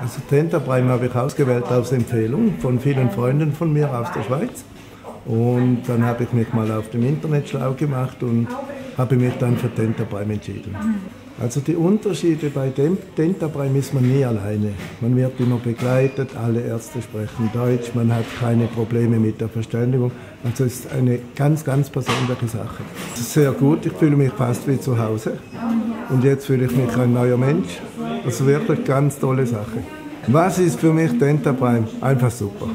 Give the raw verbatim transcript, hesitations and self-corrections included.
Also Dentaprime habe ich ausgewählt aus Empfehlung von vielen Freunden von mir aus der Schweiz. Und dann habe ich mich mal auf dem Internet schlau gemacht und habe mich dann für Dentaprime entschieden. Also die Unterschiede bei Dentaprime ist man nie alleine. Man wird immer begleitet, alle Ärzte sprechen Deutsch, man hat keine Probleme mit der Verständigung. Also es ist eine ganz, ganz persönliche Sache. Es ist sehr gut, ich fühle mich fast wie zu Hause. Und jetzt fühle ich mich ein neuer Mensch. Das ist wirklich eine ganz tolle Sache. Was ist für mich Dentaprime? Einfach super.